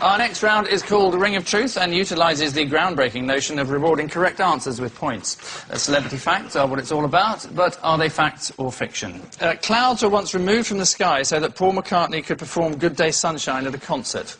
Our next round is called Ring of Truth and utilises the groundbreaking notion of rewarding correct answers with points. Celebrity facts are what it's all about, but are they facts or fiction? Clouds were once removed from the sky so that Paul McCartney could perform Good Day Sunshine at a concert.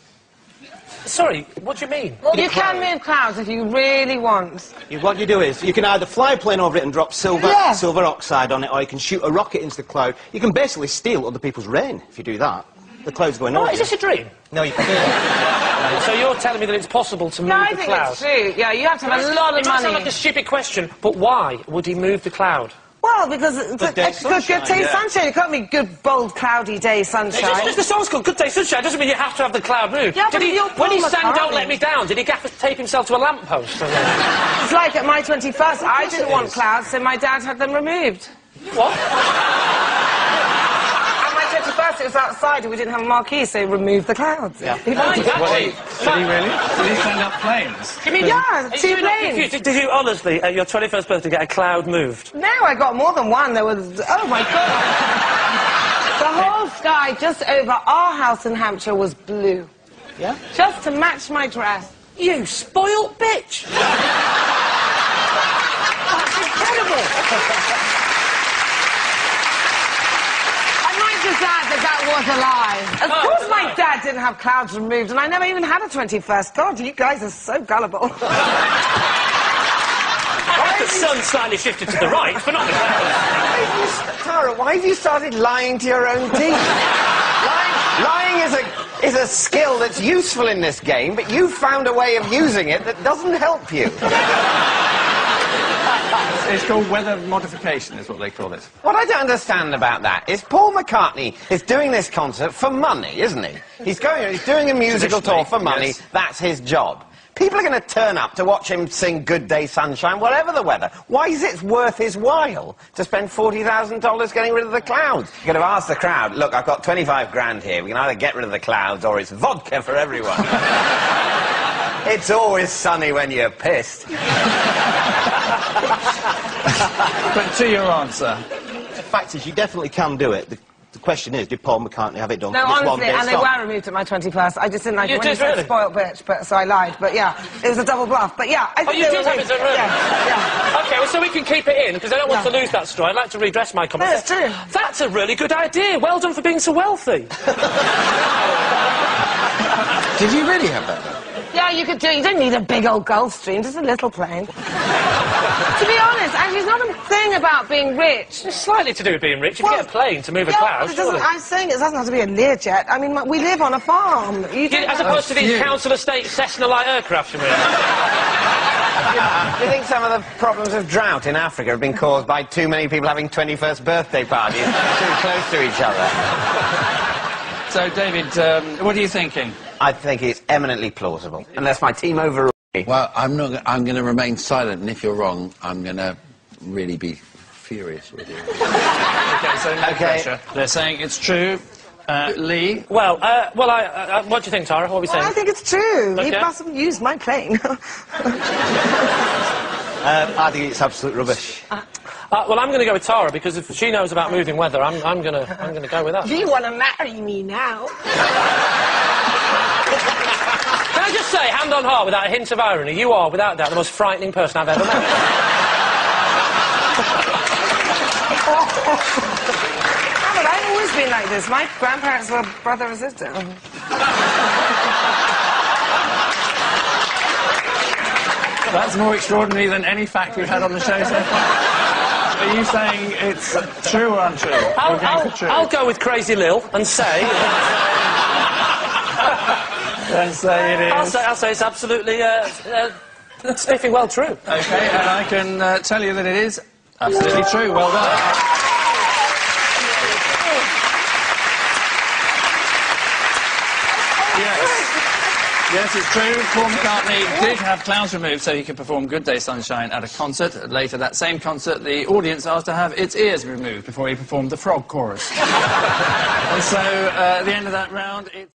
Sorry, what do you mean? Well, you can move clouds if you really want. What you do is, you can either fly a plane over it and drop silver oxide on it, or you can shoot a rocket into the cloud. You can basically steal other people's rain if you do that. The clouds going over. Is this a dream? No, you can't do that. No, so you're telling me that it's possible to move the clouds? No, I think it's true. Yeah, you have to have a lot of money. It might sound like a stupid question, but why would he move the cloud? Well, because it's good day sunshine. It can't be good, bold, cloudy day sunshine. Just the song's called Good Day Sunshine. It doesn't mean you have to have the cloud move. Yeah, but when he sang Don't Let Me Down, did he tape himself to a lamppost? It's like at my 21st, I didn't want clouds, so my dad had them removed. What? At my 21st, it was outside and we didn't have a marquee, so removed the clouds. Yeah. Wait, did he really? Did he send up planes? You mean, yeah, two planes. Did you honestly, at your 21st birthday, get a cloud moved? No, I got more than one. There was... Oh, my God. The whole sky just over our house in Hampshire was blue. Yeah? Just to match my dress. You spoilt bitch! That's incredible! I might just add that was a lie. Of course my dad didn't have clouds removed, and I never even had a 21st. God, you guys are so gullible. The sun slightly shifted to the right, but not the clouds. Tara, why have you started lying to your own teeth? Lying is a skill that's useful in this game, but you've found a way of using it that doesn't help you. It's called weather modification, is what they call it. What I don't understand about that is Paul McCartney is doing this concert for money, isn't he? He's doing a musical tour for money, that's his job. People are going to turn up to watch him sing Good Day Sunshine, whatever the weather. Why is it worth his while to spend $40,000 getting rid of the clouds? You're going to ask the crowd, look, I've got 25 grand here, we can either get rid of the clouds or it's vodka for everyone. It's always sunny when you're pissed. But to your answer. The fact is, you definitely can do it. The question is, did Paul McCartney have it done? No, honestly, and they were removed at my 21st. I just didn't like it when you said spoiled bitch, so I lied. But yeah, it was a double bluff. But yeah, I think you did have it removed. Yeah, yeah. OK, well, so we can keep it in, because I don't want to lose that story. I'd like to redress my comments. No, it's true. That's a really good idea. Well done for being so wealthy. Did you really have that? Yeah, you could do it. You don't need a big old Gulfstream, just a little plane. To be honest, actually, it's not a thing about being rich. It's slightly to do with being rich. If you get a plane to move a cloud, I'm saying it doesn't have to be a Learjet. I mean, we live on a farm. As opposed to these council estate Cessna-like aircraft, you mean? Do you think some of the problems of drought in Africa have been caused by too many people having 21st birthday parties too close to each other? So, David, what are you thinking? I think it's eminently plausible, unless my team overrules me. Well, I'm going to remain silent, and if you're wrong, I'm going to really be furious with you. OK, so no pressure. They're saying it's true. Lee? Well, what do you think, Tara? What are we saying? I think it's true. Okay. He mustn't use my plane. I think it's absolute rubbish. Well, I'm going to go with Tara, because if she knows about moving weather, I'm going to go with her. You want to marry me now? Can I just say, hand on heart, without a hint of irony, you are, without doubt, the most frightening person I've ever met. But I've always been like this. My grandparents were brother and sister. That's more extraordinary than any fact we've had on the show so far. Are you saying it's true or untrue? I'll go with Crazy Lil and say... and say it is. I'll say it's absolutely, sniffing well true. OK, and I can tell you that it is absolutely true. Well done. Yes, it's true. Paul McCartney did have clouds removed so he could perform Good Day Sunshine at a concert. Later that same concert, the audience asked to have its ears removed before he performed the frog chorus. And so, at the end of that round, it's...